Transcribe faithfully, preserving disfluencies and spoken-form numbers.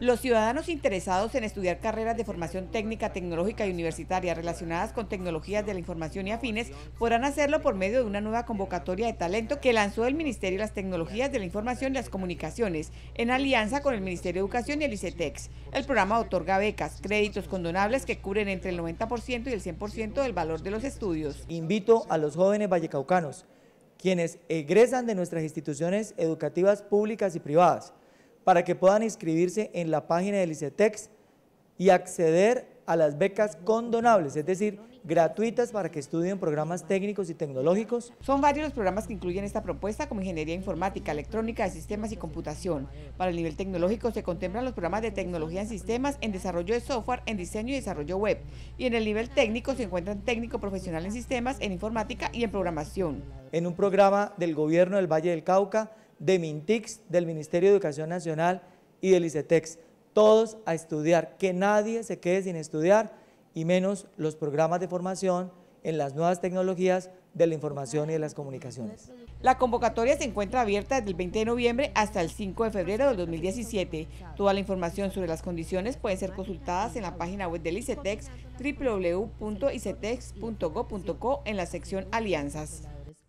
Los ciudadanos interesados en estudiar carreras de formación técnica, tecnológica y universitaria relacionadas con tecnologías de la información y afines podrán hacerlo por medio de una nueva convocatoria de talento que lanzó el Ministerio de las Tecnologías de la Información y las Comunicaciones en alianza con el Ministerio de Educación y el ICETEX. El programa otorga becas, créditos condonables que cubren entre el noventa por ciento y el cien por ciento del valor de los estudios. Invito a los jóvenes vallecaucanos, quienes egresan de nuestras instituciones educativas públicas y privadas, para que puedan inscribirse en la página del ICETEX y acceder a las becas condonables, es decir, gratuitas para que estudien programas técnicos y tecnológicos. Son varios los programas que incluyen esta propuesta, como Ingeniería Informática, Electrónica de Sistemas y Computación. Para el nivel tecnológico se contemplan los programas de Tecnología en Sistemas, en Desarrollo de Software, en Diseño y Desarrollo Web. Y en el nivel técnico se encuentran Técnico Profesional en Sistemas, en Informática y en Programación. En un programa del Gobierno del Valle del Cauca, de MINTICS, del Ministerio de Educación Nacional y del ICETEX. Todos a estudiar, que nadie se quede sin estudiar, y menos los programas de formación en las nuevas tecnologías de la información y de las comunicaciones. La convocatoria se encuentra abierta desde el veinte de noviembre hasta el cinco de febrero del dos mil diecisiete. Toda la información sobre las condiciones puede ser consultadas en la página web del ICETEX, doble u doble u doble u punto icetex punto gob punto co, en la sección Alianzas.